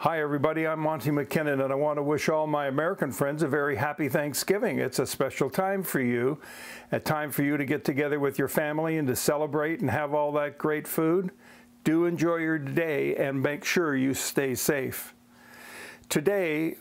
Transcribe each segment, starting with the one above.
Hi everybody, I'm Monty McKinnon, and I want to wish all my American friends a very happy Thanksgiving. It's a special time for you, a time for you to get together with your family and to celebrate and have all that great food. Do enjoy your day and make sure you stay safe. Today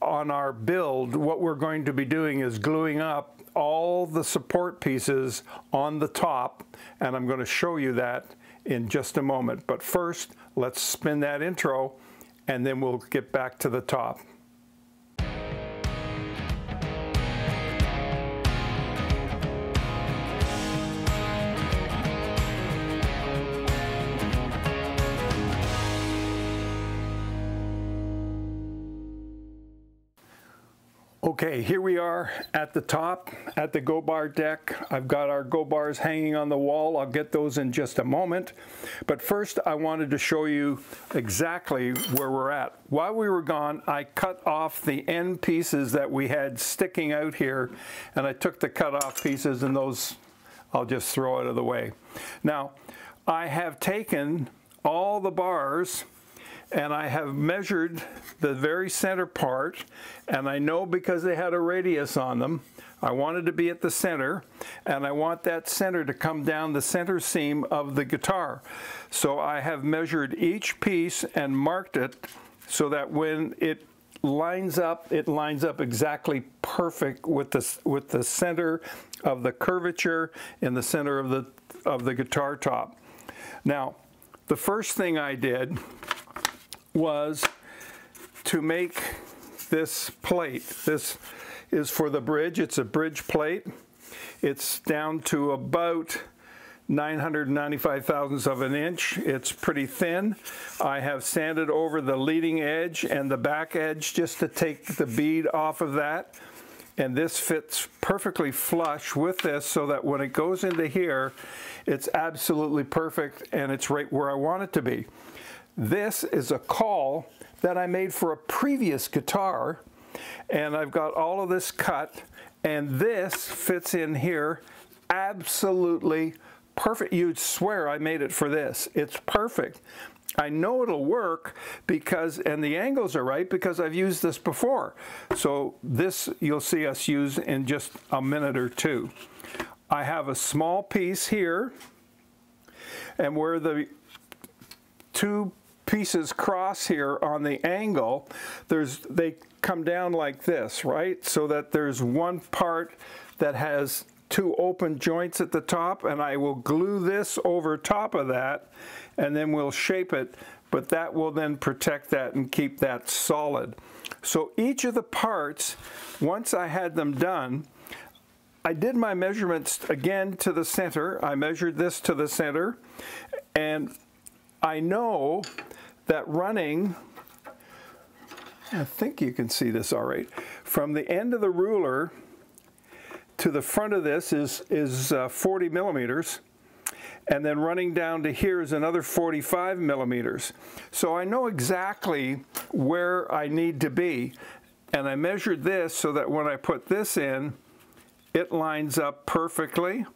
on our build, what we're going to be doing is gluing up all the support pieces on the top, and I'm going to show you that in just a moment. But first, let's spin that intro, and then we'll get back to the top. Okay, here we are at the top, at the go bar deck. I've got our go bars hanging on the wall. I'll get those in just a moment. But first, I wanted to show you exactly where we're at. While we were gone, I cut off the end pieces that we had sticking out here, and I took the cut off pieces, and those I'll just throw out of the way. Now, I have taken all the bars and I have measured the very center part, and I know because they had a radius on them, I wanted to be at the center, and I want that center to come down the center seam of the guitar. So I have measured each piece and marked it so that when it lines up exactly perfect with the center of the curvature in the center of the guitar top. Now, the first thing I did was to make this plate. This is for the bridge. It's a bridge plate. It's down to about 995 thousandths of an inch. It's pretty thin. I have sanded over the leading edge and the back edge just to take the bead off of that. And this fits perfectly flush with this so that when it goes into here, it's absolutely perfect and it's right where I want it to be. This is a call that I made for a previous guitar, and I've got all of this cut, and this fits in here absolutely perfect. You'd swear I made it for this. It's perfect. I know it'll work because, and the angles are right because I've used this before. So this you'll see us use in just a minute or two. I have a small piece here, and where the two pieces cross here on the angle, they come down like this, right? So that there's one part that has two open joints at the top, and I will glue this over top of that, and then we'll shape it, but that will then protect that and keep that solid. So each of the parts, once I had them done, I did my measurements again to the center. I measured this to the center, and I know that running, I think you can see this all right, from the end of the ruler to the front of this is 40 millimeters, and then running down to here is another 45 millimeters. So I know exactly where I need to be, and I measured this so that when I put this in, it lines up perfectly.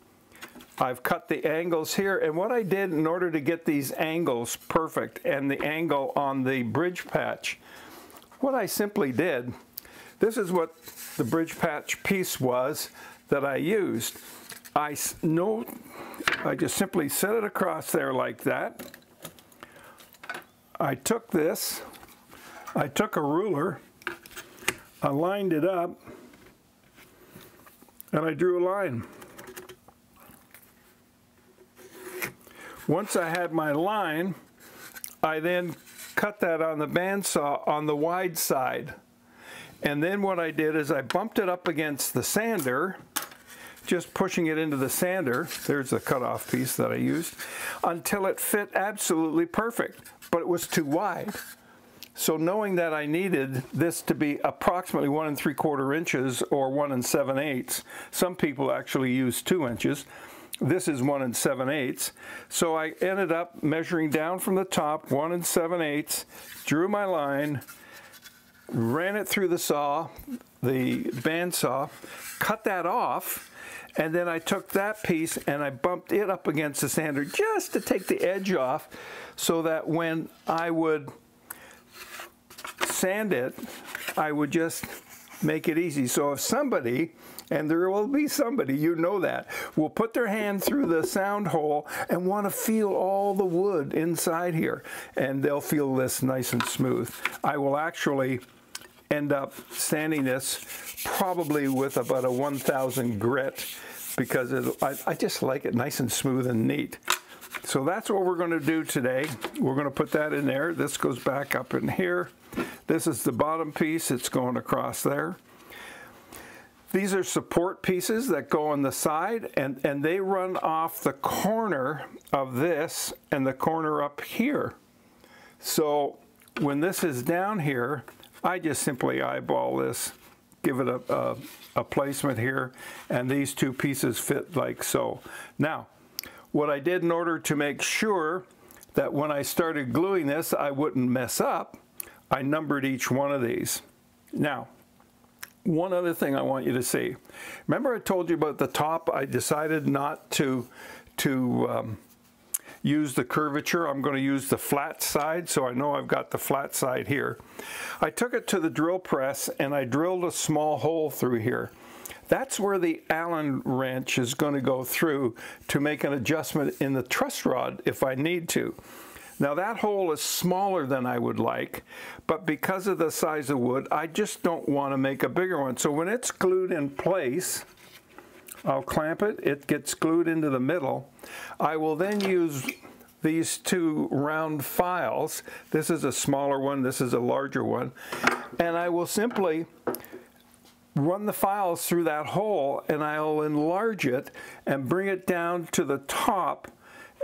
I've cut the angles here, and what I did in order to get these angles perfect and the angle on the bridge patch, what I simply did, this is what the bridge patch piece was that I used. I just simply set it across there like that. I took this, I took a ruler, I lined it up, and I drew a line. Once I had my line, I then cut that on the bandsaw on the wide side. And then what I did is I bumped it up against the sander, just pushing it into the sander, there's the cutoff piece that I used, until it fit absolutely perfect, but it was too wide. So knowing that I needed this to be approximately 1 3/4 inches or 1 7/8, some people actually use 2 inches. This is 1 7/8, so I ended up measuring down from the top 1 7/8, drew my line, ran it through the bandsaw, cut that off, and then I took that piece and I bumped it up against the sander just to take the edge off so that when I would sand it, I would just make it easy. So if somebody, and there will be somebody, you know that, will put their hand through the sound hole and want to feel all the wood inside here, and they'll feel this nice and smooth. I will actually end up sanding this probably with about a 1,000 grit, because I just like it nice and smooth and neat. So that's what we're going to do today. We're going to put that in there. This goes back up in here. This is the bottom piece. It's going across there. These are support pieces that go on the side, and they run off the corner of this and the corner up here. So when this is down here, I just simply eyeball this, give it a placement here, and these two pieces fit like so. Now, what I did in order to make sure that when I started gluing this, I wouldn't mess up, I numbered each one of these. Now, one other thing I want you to see. Remember I told you about the top? I decided not to use the curvature. I'm going to use the flat side, so I know I've got the flat side here. I took it to the drill press and I drilled a small hole through here. That's where the Allen wrench is going to go through to make an adjustment in the truss rod if I need to. Now that hole is smaller than I would like, but because of the size of wood, I just don't want to make a bigger one. So when it's glued in place, I'll clamp it, it gets glued into the middle. I will then use these two round files. This is a smaller one, this is a larger one. And I will simply run the files through that hole, and I'll enlarge it and bring it down to the top,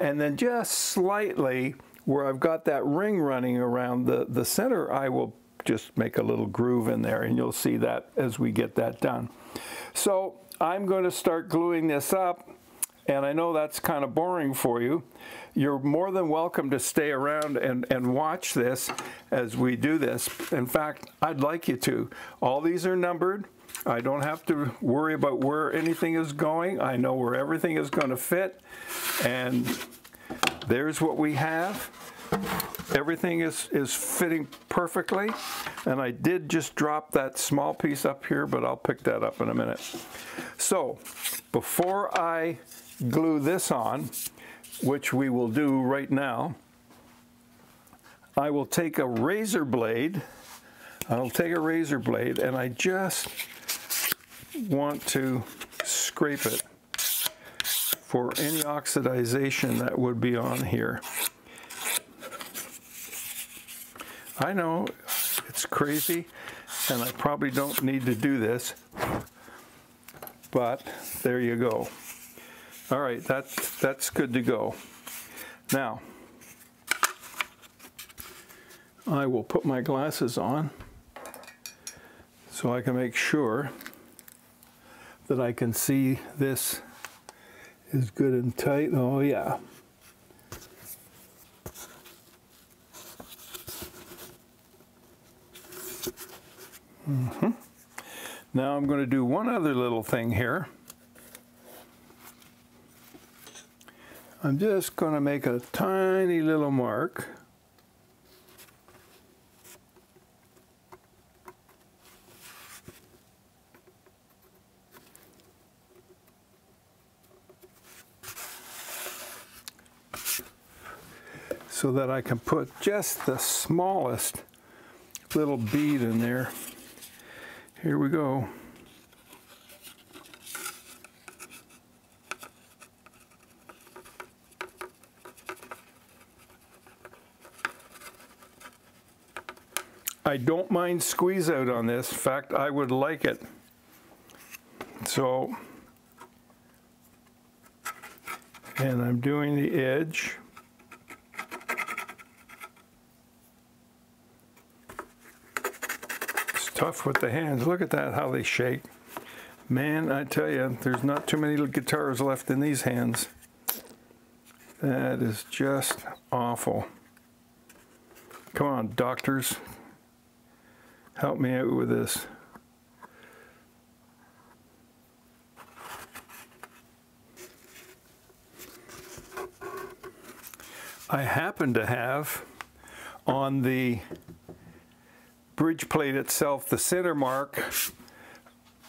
and then just slightly where I've got that ring running around the center, I will just make a little groove in there, and you'll see that as we get that done. So I'm going to start gluing this up, and I know that's kind of boring for you. You're more than welcome to stay around and watch this as we do this. In fact, I'd like you to. All these are numbered. I don't have to worry about where anything is going. I know where everything is going to fit, and there's what we have. Everything is fitting perfectly, and I did just drop that small piece up here, but I'll pick that up in a minute. So before I glue this on, which we will do right now, I will take a razor blade. I'll take a razor blade, and I just want to scrape it for any oxidization that would be on here. I know it's crazy, and I probably don't need to do this, but there you go. All right, that's good to go. Now, I will put my glasses on so I can make sure that I can see this is good and tight. Oh yeah. Mm-hmm. Now I'm going to do one other little thing here. I'm just going to make a tiny little mark. So that I can put just the smallest little bead in there. Here we go. I don't mind squeeze out on this. In fact, I would like it. So, and I'm doing the edge. Tough with the hands. Look at that, how they shake. Man, I tell you, there's not too many guitars left in these hands. That is just awful. Come on, doctors. Help me out with this. I happen to have on the bridge plate itself, the center mark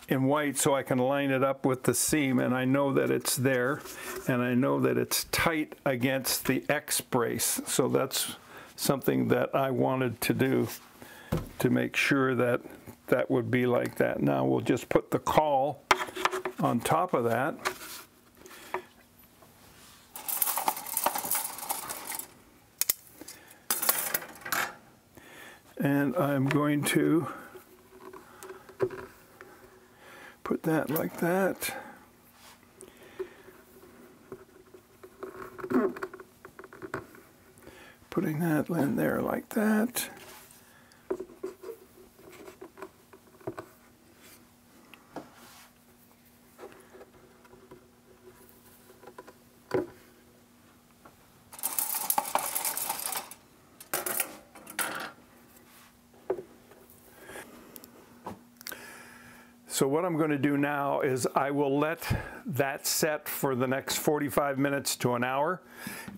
in white, so I can line it up with the seam, and I know that it's there, and I know that it's tight against the X brace. So that's something that I wanted to do to make sure that that would be like that. Now we'll just put the caul on top of that. And I'm going to put that like that. Putting that in there like that. So what I'm going to do now is I will let that set for the next 45 minutes to an hour,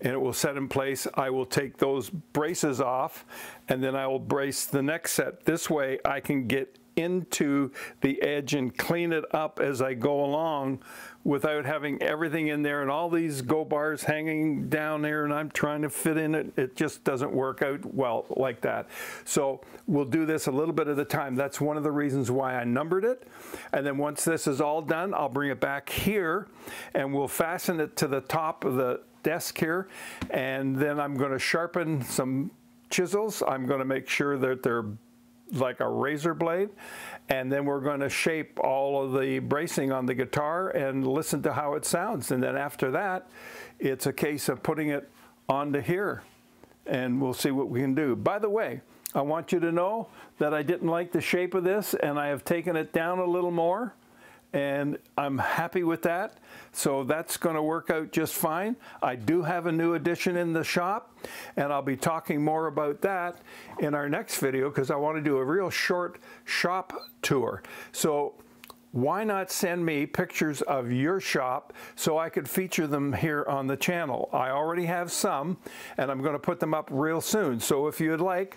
and it will set in place. I will take those braces off, and then I will brace the next set. This way I can get into the edge and clean it up as I go along without having everything in there and all these go bars hanging down there, and I'm trying to fit in it. It just doesn't work out well like that. So we'll do this a little bit at a time. That's one of the reasons why I numbered it. And then once this is all done, I'll bring it back here and we'll fasten it to the top of the desk here. And then I'm going to sharpen some chisels. I'm going to make sure that they're like a razor blade, and then we're going to shape all of the bracing on the guitar and listen to how it sounds. And then after that, it's a case of putting it onto here, and we'll see what we can do. By the way, I want you to know that I didn't like the shape of this, and I have taken it down a little more, and I'm happy with that. So that's going to work out just fine. I do have a new addition in the shop, and I'll be talking more about that in our next video, because I want to do a real short shop tour. So why not send me pictures of your shop so I could feature them here on the channel? I already have some, and I'm going to put them up real soon. So if you'd like,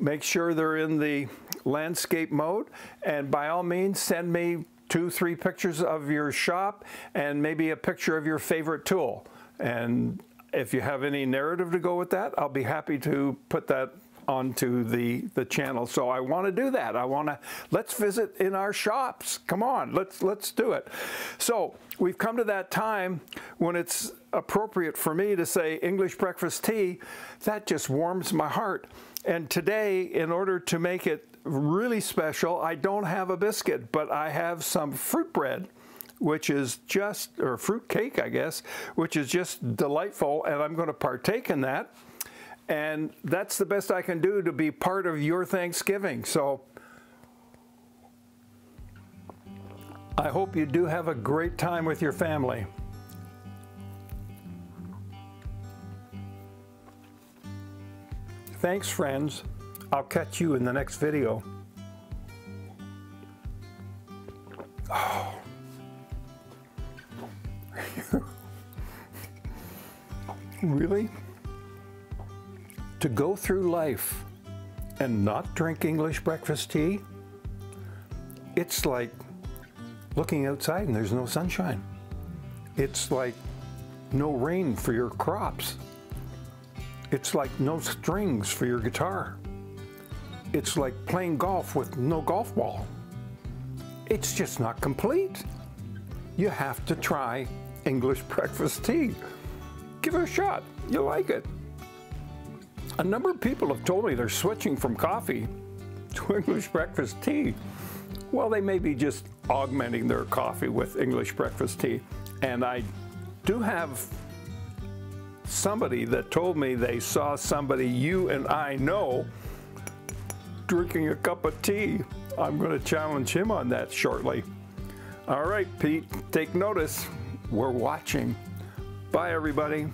make sure they're in the landscape mode, and by all means send me 2-3 pictures of your shop and maybe a picture of your favorite tool. And if you have any narrative to go with that, I'll be happy to put that onto the channel. So I want to do that. I want to, let's visit in our shops. Come on, let's do it. So we've come to that time when it's appropriate for me to say English breakfast tea. That just warms my heart. And today, in order to make it really special, I don't have a biscuit, but I have some fruit bread, which is just, or fruit cake, I guess, which is just delightful, and I'm going to partake in that. And that's the best I can do to be part of your Thanksgiving. So I hope you do have a great time with your family. Thanks, friends. I'll catch you in the next video. Oh. Really? To go through life and not drink English breakfast tea? It's like looking outside and there's no sunshine. It's like no rain for your crops. It's like no strings for your guitar. It's like playing golf with no golf ball. It's just not complete. You have to try English breakfast tea. Give it a shot. You'll like it. A number of people have told me they're switching from coffee to English breakfast tea. Well, they may be just augmenting their coffee with English breakfast tea. And I do have somebody that told me they saw somebody you and I know drinking a cup of tea. I'm going to challenge him on that shortly. All right, Pete, take notice. We're watching. Bye, everybody.